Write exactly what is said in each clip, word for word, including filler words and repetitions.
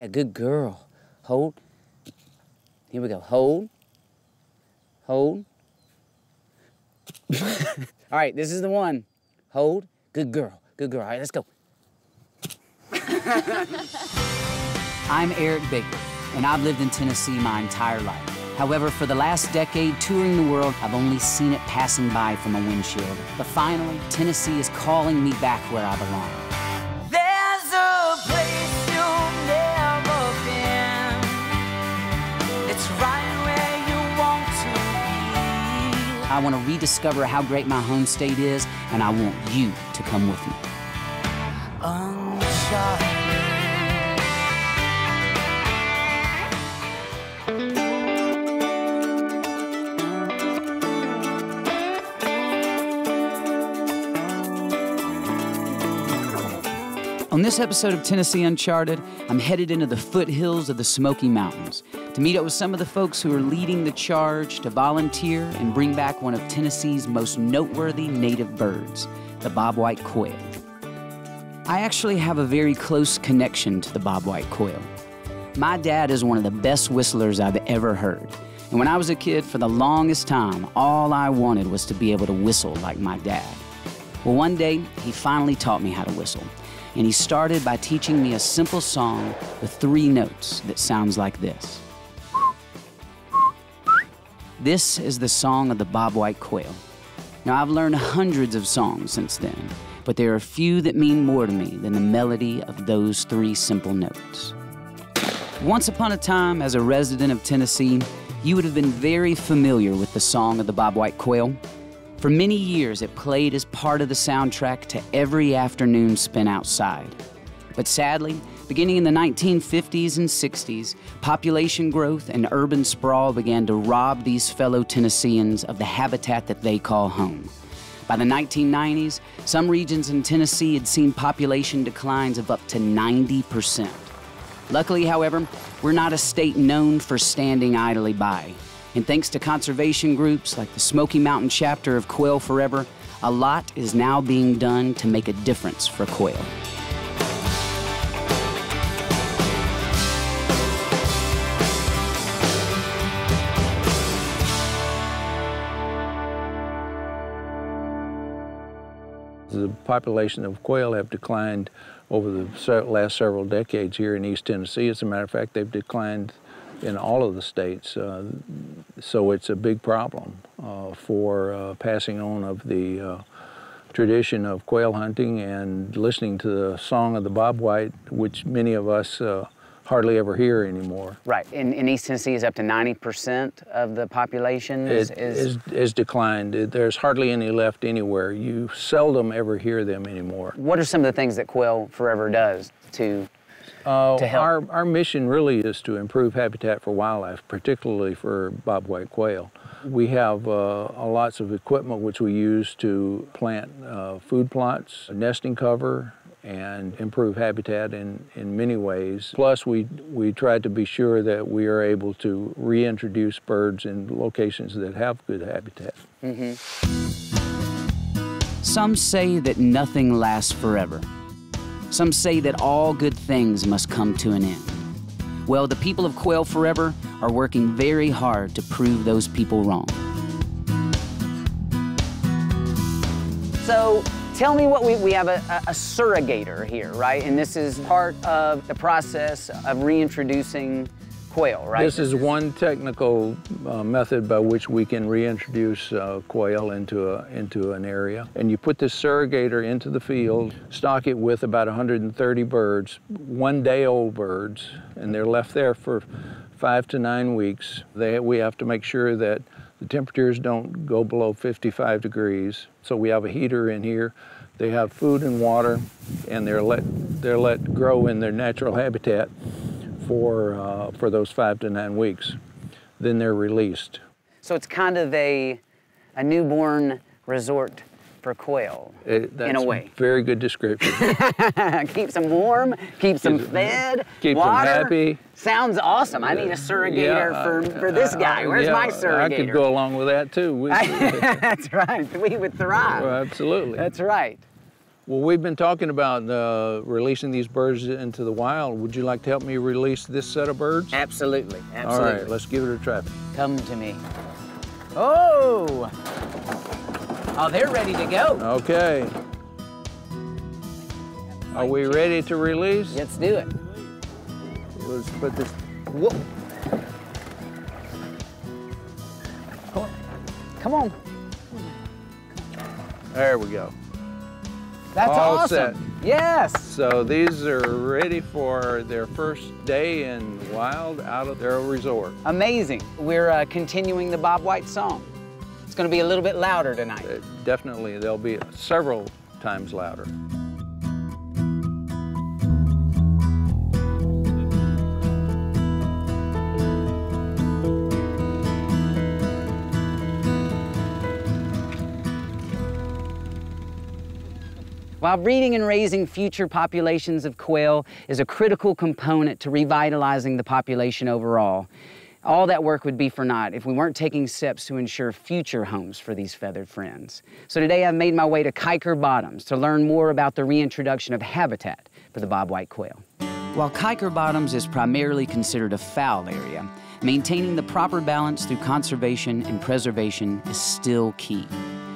A good girl. Hold. Here we go. Hold. Hold. All right, this is the one. Hold. Good girl. Good girl. All right, let's go. I'm Eric Baker, and I've lived in Tennessee my entire life. However, for the last decade touring the world, I've only seen it passing by from a windshield. But finally, Tennessee is calling me back where I belong. I want to rediscover how great my home state is, and I want you to come with me. On this episode of Tennessee Uncharted, I'm headed into the foothills of the Smoky Mountains to meet up with some of the folks who are leading the charge to volunteer and bring back one of Tennessee's most noteworthy native birds, the bobwhite quail. I actually have a very close connection to the bobwhite quail. My dad is one of the best whistlers I've ever heard. And when I was a kid, for the longest time, all I wanted was to be able to whistle like my dad. Well, one day, he finally taught me how to whistle. And he started by teaching me a simple song with three notes that sounds like this. This is the song of the bobwhite quail. Now, I've learned hundreds of songs since then, but there are few that mean more to me than the melody of those three simple notes. Once upon a time, as a resident of Tennessee, you would have been very familiar with the song of the bobwhite quail. For many years, it played as part of the soundtrack to every afternoon spent outside. But sadly, beginning in the nineteen fifties and sixties, population growth and urban sprawl began to rob these fellow Tennesseans of the habitat that they call home. By the nineteen nineties, some regions in Tennessee had seen population declines of up to ninety percent. Luckily, however, we're not a state known for standing idly by. And thanks to conservation groups like the Smoky Mountain chapter of Quail Forever, a lot is now being done to make a difference for quail. The population of quail have declined over the last several decades here in East Tennessee. As a matter of fact, they've declined in all of the states, uh, so it's a big problem uh, for uh, passing on of the uh, tradition of quail hunting and listening to the song of the bobwhite, which many of us uh, hardly ever hear anymore. Right, in, in East Tennessee, is up to ninety percent of the population is, it is... is is declined. There's hardly any left anywhere. You seldom ever hear them anymore. What are some of the things that Quail Forever does to Uh, our, our mission really is to improve habitat for wildlife, particularly for bobwhite quail. We have uh, lots of equipment which we use to plant uh, food plots, nesting cover, and improve habitat in, in many ways. Plus, we, we try to be sure that we are able to reintroduce birds in locations that have good habitat. Mm-hmm. Some say that nothing lasts forever. Some say that all good things must come to an end. Well, the people of Quail Forever are working very hard to prove those people wrong. So tell me what we, we have a, a surrogator here, right? And this is part of the process of reintroducing quail, right? This is one technical uh, method by which we can reintroduce uh, quail into, a, into an area. And you put this surrogator into the field, stock it with about one hundred thirty birds, one-day-old birds, and they're left there for five to nine weeks. They, we have to make sure that the temperatures don't go below fifty-five degrees. So we have a heater in here. They have food and water, and they're let, they're let grow in their natural habitat for uh, for those five to nine weeks. Then they're released. So it's kind of a, a newborn resort for quail, it, that's in a way. Very good description. Keeps them warm, keeps them fed, keeps water. Them happy. Sounds awesome. I need a surrogator yeah, for, for this guy. Where's yeah, my surrogator? I could go along with that too. We, that's right, we would thrive. Well, absolutely. That's right. Well, we've been talking about uh, releasing these birds into the wild. Would you like to help me release this set of birds? Absolutely, absolutely. All right, let's give it a try. Come to me. Oh! Oh, they're ready to go. Okay. Are we ready to release? Let's do it. Let's put this, whoop. Come on. Come on. There we go. That's all awesome. Set. Yes. So these are ready for their first day in wild out of their resort. Amazing. We're uh, continuing the Bob White song. It's going to be a little bit louder tonight. Uh, definitely. They'll be several times louder. While breeding and raising future populations of quail is a critical component to revitalizing the population overall, all that work would be for naught if we weren't taking steps to ensure future homes for these feathered friends. So today I've made my way to Kyker Bottoms to learn more about the reintroduction of habitat for the bobwhite quail. While Kyker Bottoms is primarily considered a foul area, maintaining the proper balance through conservation and preservation is still key.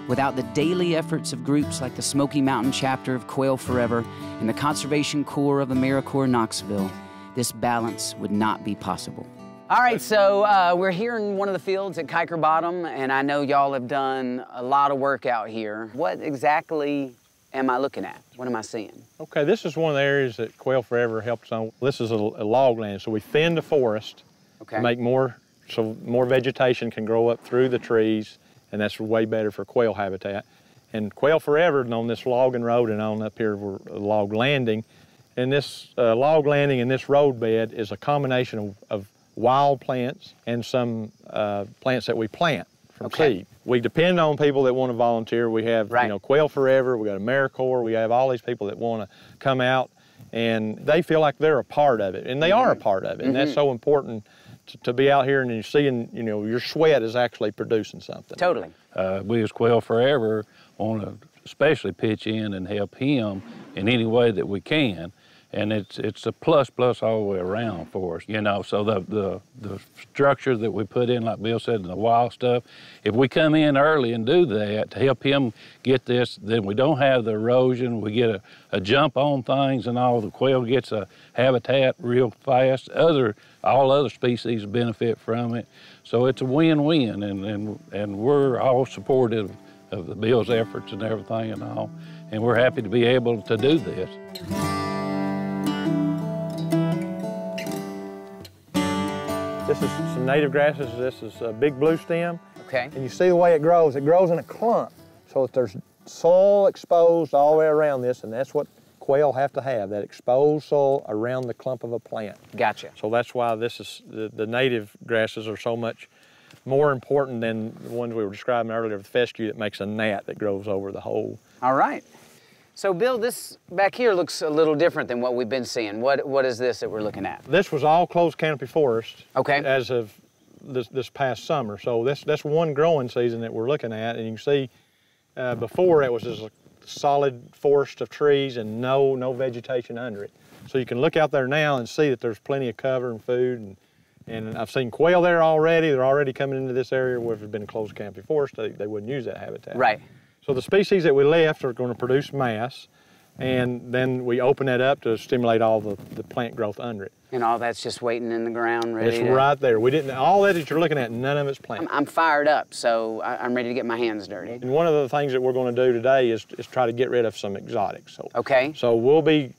Without the daily efforts of groups like the Smoky Mountain chapter of Quail Forever and the Conservation Corps of AmeriCorps Knoxville, this balance would not be possible. All right, so uh, we're here in one of the fields at Kyker Bottom, and I know y'all have done a lot of work out here. What exactly am I looking at? What am I seeing? Okay, this is one of the areas that Quail Forever helps on. This is a, a log land, so we thin the forest, okay. make more, so more vegetation can grow up through the trees, and that's way better for quail habitat. And Quail Forever, and on this logging road and on up here, we're log landing. And this uh, log landing and this road bed is a combination of, of wild plants and some uh, plants that we plant from okay. seed. We depend on people that want to volunteer. We have right. you know, Quail Forever, we got AmeriCorps, we have all these people that want to come out and they feel like they're a part of it. And they mm-hmm. are a part of it, and mm-hmm. that's so important. To, to be out here and you're seeing, you know, your sweat is actually producing something. Totally. Uh, we as Quail Forever want to especially pitch in and help him in any way that we can. And it's it's a plus plus all the way around for us, you know. So the, the, the structure that we put in, like Bill said, and the wild stuff, if we come in early and do that to help him get this, then we don't have the erosion. We get a, a jump on things and all. The quail gets a habitat real fast. Other all other species benefit from it. So it's a win-win, and, and, and we're all supportive of the Bill's efforts and everything and all. And we're happy to be able to do this. This is some native grasses. This is a big blue stem. Okay. And you see the way it grows. It grows in a clump. So if there's soil exposed all the way around this, and that's what quail have to have, that exposed soil around the clump of a plant. Gotcha. So that's why this is the, the native grasses are so much more important than the ones we were describing earlier, the fescue that makes a gnat that grows over the whole. All right. So, Bill, this back here looks a little different than what we've been seeing. What, what is this that we're looking at? This was all closed canopy forest okay. as of this, this past summer. So that's, that's one growing season that we're looking at. And you can see uh, before it was just a solid forest of trees and no, no vegetation under it. So you can look out there now and see that there's plenty of cover and food. And, and I've seen quail there already. They're already coming into this area where if it had been a closed canopy forest, they, they wouldn't use that habitat. Right. So the species that we left are going to produce mass, and then we open that up to stimulate all the, the plant growth under it. And all that's just waiting in the ground, ready. It's to... right there. We didn't. All that that you're looking at, none of it's planted. I'm, I'm fired up, so I'm ready to get my hands dirty. And one of the things that we're going to do today is, is try to get rid of some exotics. So, okay. So we'll be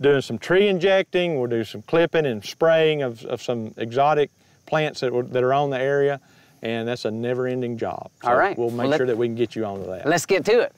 doing some tree injecting. We'll do some clipping and spraying of, of some exotic plants that, were, that are on the area. And that's a never-ending job. So all right. We'll make well, sure that we can get you onto that. Let's get to it.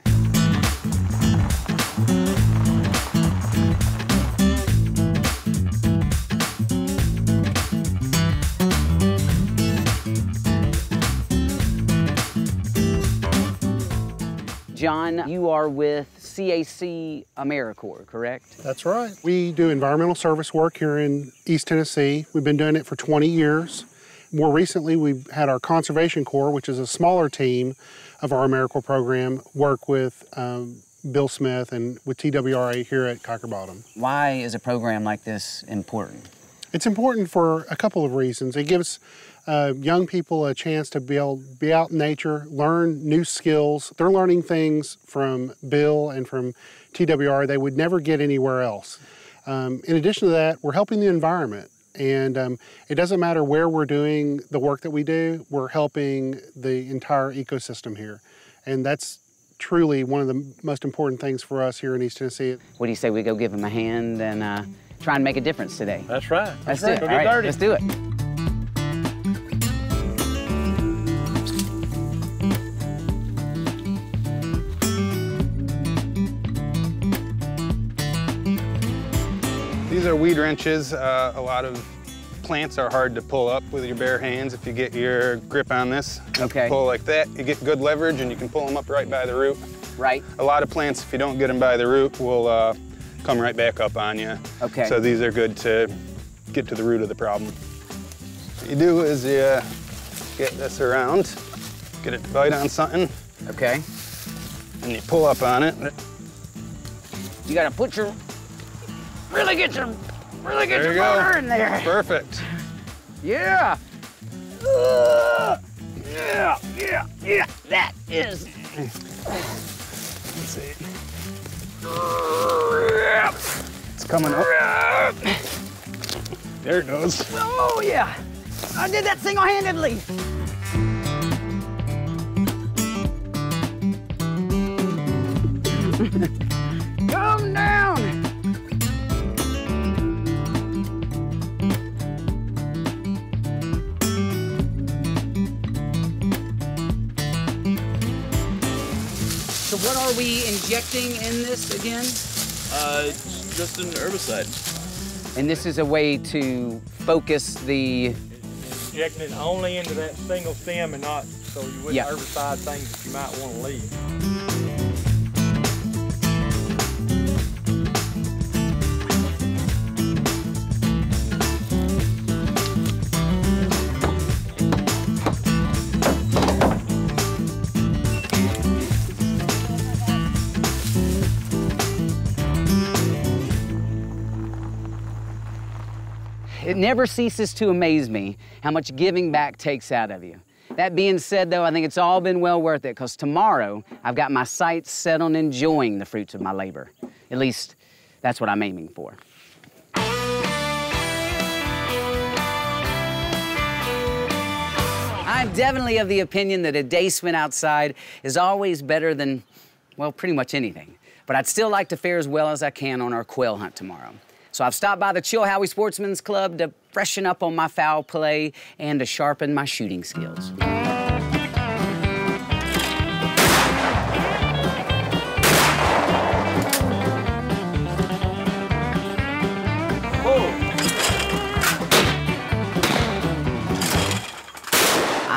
John, you are with C A C AmeriCorps, correct? That's right. We do environmental service work here in East Tennessee. We've been doing it for twenty years. More recently, we've had our Conservation Corps, which is a smaller team of our AmeriCorps program, work with um, Bill Smith and with T W R A here at Kyker Bottoms. Why is a program like this important? It's important for a couple of reasons. It gives uh, young people a chance to be able, be out in nature, learn new skills. They're learning things from Bill and from T W R they would never get anywhere else. Um, in addition to that, we're helping the environment. And um, it doesn't matter where we're doing the work that we do, we're helping the entire ecosystem here. And that's truly one of the most important things for us here in East Tennessee. What do you say we go give them a hand and uh, try and make a difference today? That's right. That's right. All right, let's do it. These are weed wrenches. Uh, a lot of plants are hard to pull up with your bare hands. If you get your grip on this, okay, pull like that, you get good leverage and you can pull them up right by the root. Right. A lot of plants, if you don't get them by the root, will uh, come right back up on you. Okay. So these are good to get to the root of the problem. What you do is you uh, get this around, get it to bite on something. Okay. And you pull up on it. You gotta put your, really get your Really get there your motor in there. Perfect. Yeah. Uh, yeah, yeah, yeah. That is. Let's see. It's coming up. There it goes. Oh, yeah. I did that single-handedly. Come down. What are we injecting in this again? Uh, it's just an herbicide. And this is a way to focus the... Injecting it only into that single stem and not so you wouldn't yeah. herbicide things that you might want to leave. It never ceases to amaze me how much giving back takes out of you. That being said, though, I think it's all been well worth it, because tomorrow I've got my sights set on enjoying the fruits of my labor. At least, that's what I'm aiming for. I'm definitely of the opinion that a day spent outside is always better than, well, pretty much anything. But I'd still like to fare as well as I can on our quail hunt tomorrow. So I've stopped by the Chilhowee Sportsmen's Club to freshen up on my foul play and to sharpen my shooting skills.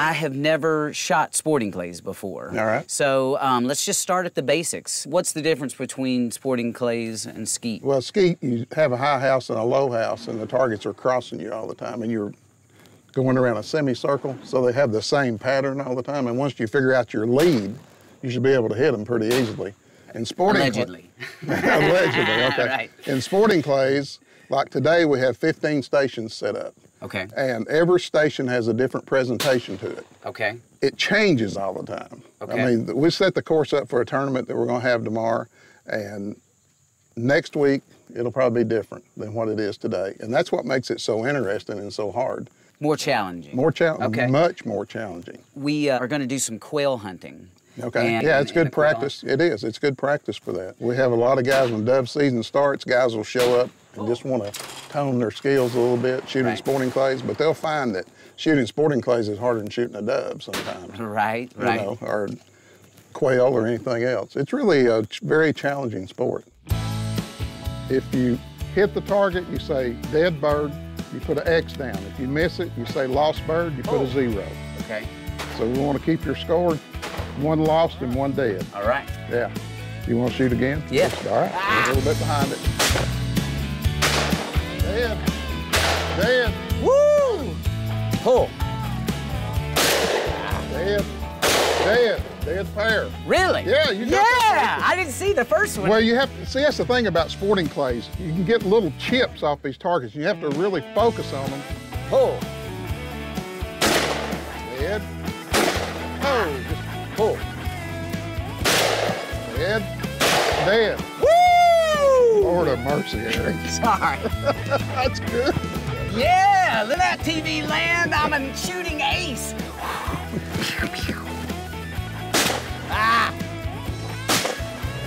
I have never shot sporting clays before. All right. So um, let's just start at the basics. What's the difference between sporting clays and skeet? Well, skeet, you have a high house and a low house, and the targets are crossing you all the time, and you're going around a semicircle, so they have the same pattern all the time, and once you figure out your lead, you should be able to hit them pretty easily. And sporting Allegedly. Allegedly, okay. Right. In sporting clays, like today, we have fifteen stations set up. Okay. And every station has a different presentation to it. Okay. It changes all the time. Okay. I mean, we set the course up for a tournament that we're going to have tomorrow, and next week it'll probably be different than what it is today. And that's what makes it so interesting and so hard. More challenging. More challenging. Okay. Much more challenging. We uh, are going to do some quail hunting. Okay. And, yeah, it's good practice. It is. It's good practice for that. We have a lot of guys when dove season starts, guys will show up and just want to tone their skills a little bit, shooting right. sporting clays, but they'll find that shooting sporting clays is harder than shooting a dove sometimes. Right, you right. know, or quail or anything else. It's really a very challenging sport. If you hit the target, you say dead bird, you put an X down. If you miss it, you say lost bird, you put oh. a zero. Okay. So we want to keep your score one lost and one dead. All right. Yeah. You want to shoot again? Yeah. All right. Ah. A little bit behind it. Dead. Dead. Woo! Pull. Dead. Dead. Dead. head pair. Really? Yeah, you got yeah, that. I didn't see the first one. Well, you have to see, that's the thing about sporting clays. You can get little chips off these targets. You have to really focus on them. Pull. Head. Oh, just pull. Head. Dead. Woo! Lord of mercy, Eric. Sorry. That's good. Yeah, live out T V land. I'm a shooting ace. Ah.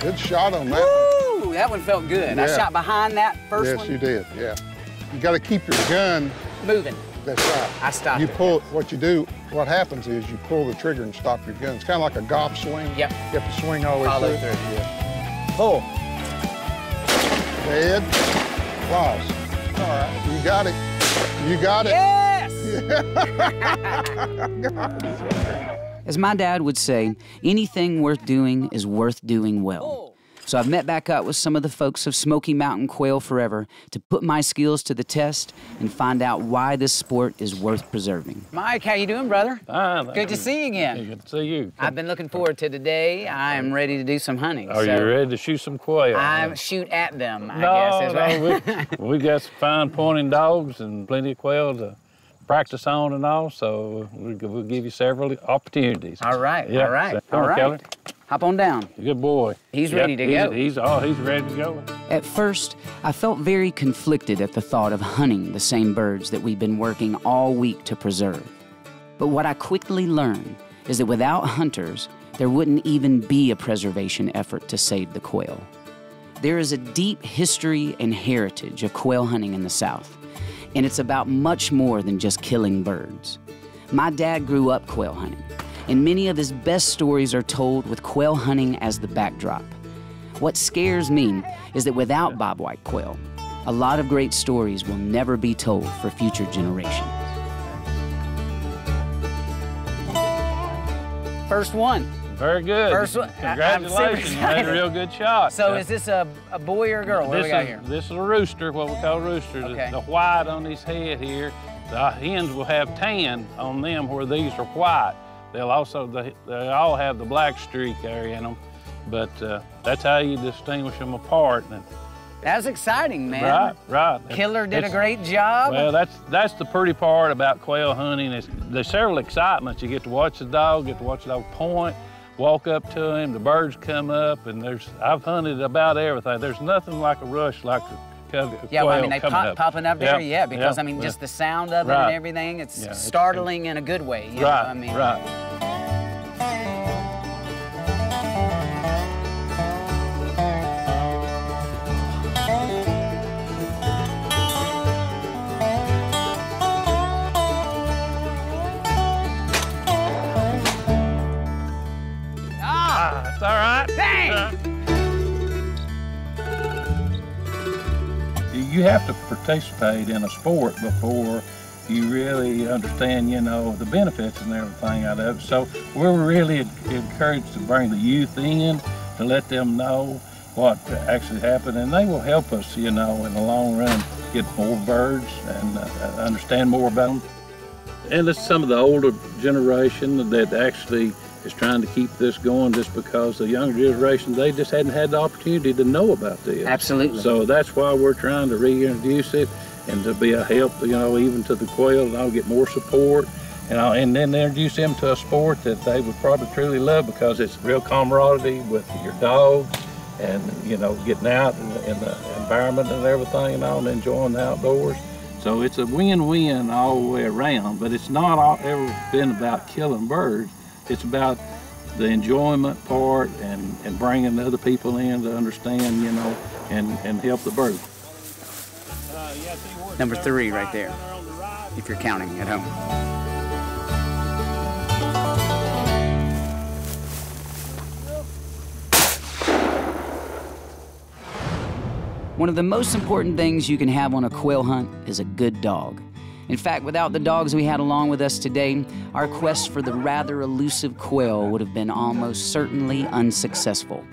Good shot on that. Woo! That one felt good. Yeah. I shot behind that first yes, one. Yes, you did, yeah. You gotta keep your gun moving. That's right. I stopped You it, pull, yes. what you do, what happens is you pull the trigger and stop your gun. It's kind of like a golf swing. Yep. You have to swing all the way through. Yeah. Pull. Dead. Lost. All right, you got it. You got it. Yes! Yeah. As my dad would say, anything worth doing is worth doing well. So I've met back up with some of the folks of Smoky Mountain Quail Forever to put my skills to the test and find out why this sport is worth preserving. Mike, how you doing, brother? Fine. Good to see you again. Good to see you. I've been looking forward to today. I am ready to do some hunting. Are so you ready to shoot some quail? I shoot at them, I no, guess. No, right. we, we got some fine pointing dogs and plenty of quail to practice on and all, so we'll give you several opportunities. All right, yep. all right, so, all right. Keller. Hop on down. Good boy. He's yep, ready to he's, go. He's, oh, he's ready to go. At first, I felt very conflicted at the thought of hunting the same birds that we've been working all week to preserve. But what I quickly learned is that without hunters, there wouldn't even be a preservation effort to save the quail. There is a deep history and heritage of quail hunting in the South. And it's about much more than just killing birds. My dad grew up quail hunting, and many of his best stories are told with quail hunting as the backdrop. What scares me is that without bobwhite quail, a lot of great stories will never be told for future generations. First one. Very good. First one. Congratulations. You made a real good shot. So yeah. Is this a, a boy or a girl? What do we got here? This is a rooster, what we call rooster. Okay. The, the white on his head here. The hens will have tan on them where these are white. They'll also, they, they all have the black streak there in them. But uh, that's how you distinguish them apart. And, that's exciting, man. Right, right. Killer did it's, a great job. Well, that's that's the pretty part about quail hunting. Is there's several excitements. You get to watch the dog, get to watch the dog point, walk up to him, the birds come up, and there's, I've hunted about everything. There's nothing like a rush like a quail. Yeah, well, I mean, they pop, up. popping up there, yeah, yeah because, yeah, I mean, yeah. just the sound of right. it and everything, it's yeah, startling it's, in a good way. You right, know? I mean, right. All right. Dang! You have to participate in a sport before you really understand, you know, the benefits and everything out of it. So we're really encouraged to bring the youth in to let them know what actually happened, and they will help us, you know, in the long run get more birds and uh, understand more about them. And it's some of the older generation that actually is trying to keep this going just because the younger generation, they just hadn't had the opportunity to know about this. Absolutely. So that's why we're trying to reintroduce it and to be a help, you know, even to the quail, and I'll get more support, and, I'll, and then introduce them to a sport that they would probably truly love because it's real camaraderie with your dog and, you know, getting out in the, in the environment and everything and all, and enjoying the outdoors. So it's a win-win all the way around, but it's not all, ever been about killing birds. It's about the enjoyment part and, and bringing other people in to understand, you know, and, and help the bird. Number three right there, if you're counting at home. One of the most important things you can have on a quail hunt is a good dog. In fact, without the dogs we had along with us today, our quest for the rather elusive quail would have been almost certainly unsuccessful.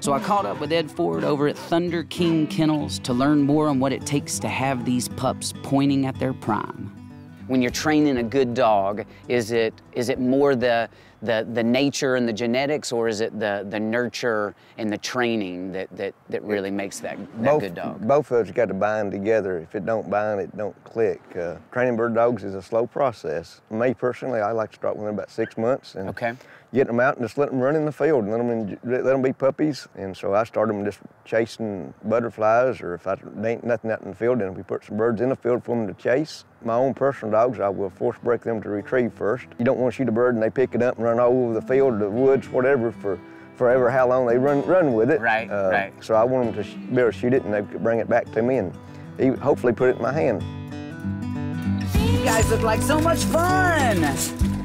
So I caught up with Ed Ford over at Thunder King Kennels to learn more on what it takes to have these pups pointing at their prime. When you're training a good dog, is it, is it more the, the, the nature and the genetics, or is it the, the nurture and the training that, that, that really makes that, that both, good dog? Both of us got to bind together. If it don't bind, it don't click. Uh, training bird dogs is a slow process. Me personally, I like to start with them about six months and okay. get them out and just let them run in the field and let them, enjoy, let them be puppies. And so I started them just chasing butterflies, or if I, there ain't nothing out in the field, and we put some birds in the field for them to chase. My own personal dogs, I will force break them to retrieve first. You don't want to shoot a bird and they pick it up and run all over the field, the woods, whatever, for forever how long they run run with it. Right, uh, right. So I want them to be able to shoot it and they could bring it back to me and hopefully put it in my hand. You guys look like so much fun.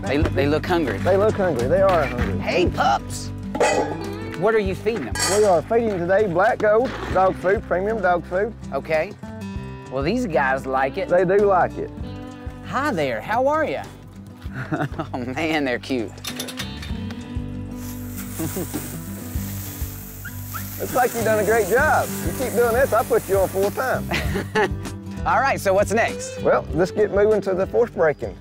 They, they look hungry. They look hungry. They are hungry. Hey, pups. What are you feeding them? We are feeding today black gold dog food, premium dog food. Okay. Well, these guys like it. They do like it. Hi there, how are you? Oh man, they're cute. Looks like you've done a great job. You keep doing this, I'll put you on full time. All right, so what's next? Well, let's get moving to the force breaking.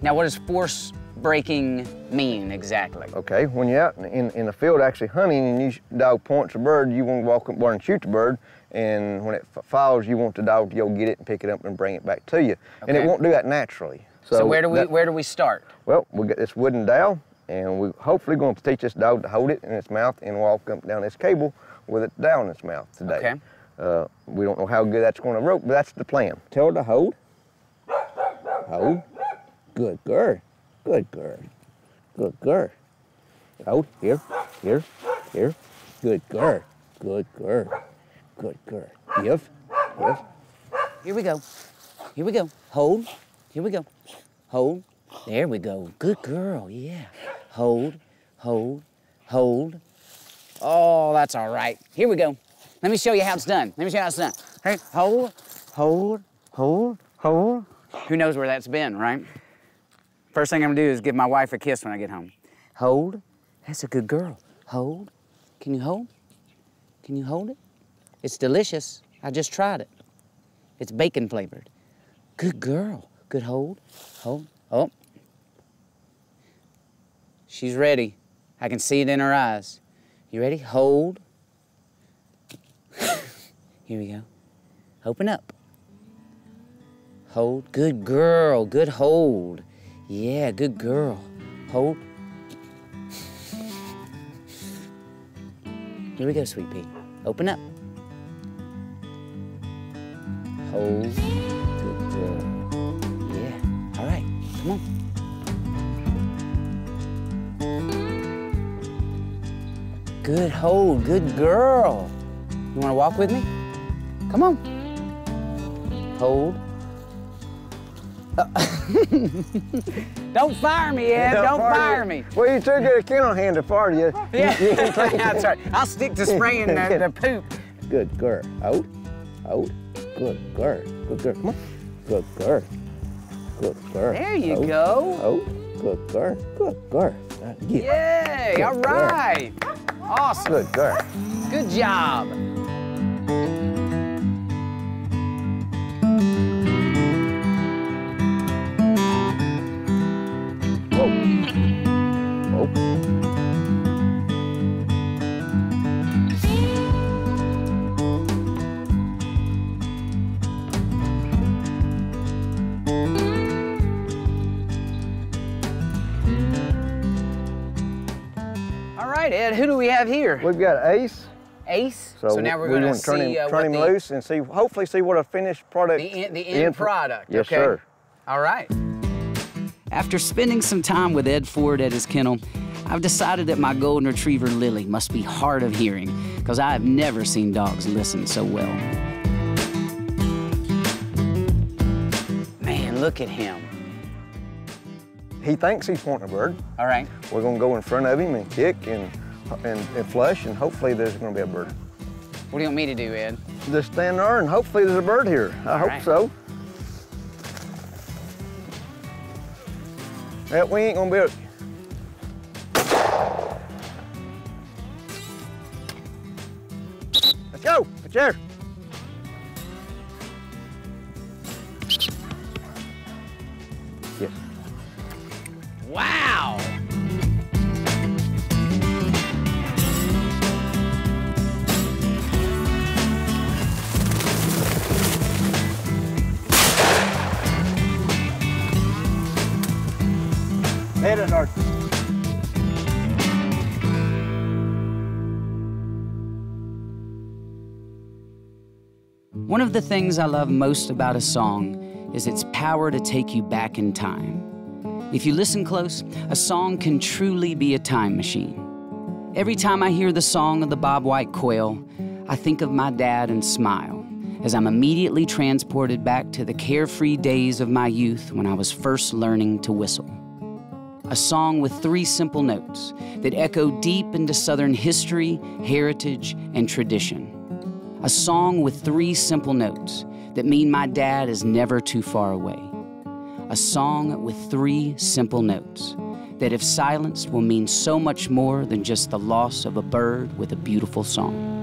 Now, what does force breaking mean exactly? Okay, when you're out in, in the field actually hunting and you dog points a bird, you want to walk up and shoot the bird. And when it falls, you want the dog to go get it and pick it up and bring it back to you. Okay. And it won't do that naturally. So, so where do we that, where do we start? Well, we got this wooden dowel, and we're hopefully going to teach this dog to hold it in its mouth and walk up down this cable with it down in its mouth today. Okay. Uh, we don't know how good that's going to rope, but that's the plan. Tell her to hold. Hold. Good girl. Good girl. Good girl. Hold. Here. Here. Here. Good girl. Good girl. Good girl. Give. Give. Here we go. Here we go. Hold. Here we go. Hold. There we go. Good girl. Yeah. Hold. Hold. Hold. Oh, that's all right. Here we go. Let me show you how it's done. Let me show you how it's done. Hey, hold. Hold. Hold. Hold. Who knows where that's been, right? First thing I'm gonna do is give my wife a kiss when I get home. Hold. That's a good girl. Hold. Can you hold? Can you hold it? It's delicious. I just tried it. It's bacon flavored. Good girl. Good hold. Hold. Oh. She's ready. I can see it in her eyes. You ready? Hold. Here we go. Open up. Hold. Good girl. Good hold. Yeah, good girl. Hold. Here we go, sweet pea. Open up. Hold. Good girl. Yeah. All right. Come on. Good hold. Good girl. You want to walk with me? Come on. Hold. Uh, Don't fire me, Ed. Don't, Don't fire, fire me. Well, you took a kennel hand to fire you. Yeah. You, you That's right. I'll stick to spraying the, the poop. Good girl. Out. Out. Good girl. Good girl. Come on. Good girl. Good girl. There you oh, go. Oh, good girl. Good girl. Yeah. Yay. Good all girl. Right. Awesome. Good girl. Good job. Ed, who do we have here? We've got Ace. Ace? So, so now we're we going to turn see, him, uh, turn him the, loose and see, hopefully see what a finished product. The, en, the end the product. Yes, okay. sir. All right. After spending some time with Ed Ford at his kennel, I've decided that my golden retriever Lily must be hard of hearing, because I have never seen dogs listen so well. Man, look at him. He thinks he's pointing a bird. All right. We're going to go in front of him and kick and, and, and flush, and hopefully there's going to be a bird. What do you want me to do, Ed? Just stand there, and hopefully there's a bird here. I All hope right. so. That we ain't going to be able to... Let's go. It's there. Yes. Wow! Made an art. One of the things I love most about a song is its power to take you back in time. If you listen close, a song can truly be a time machine. Every time I hear the song of the Bob White Quail, I think of my dad and smile, as I'm immediately transported back to the carefree days of my youth when I was first learning to whistle. A song with three simple notes that echo deep into Southern history, heritage, and tradition. A song with three simple notes that mean my dad is never too far away. A song with three simple notes that if silenced will mean so much more than just the loss of a bird with a beautiful song.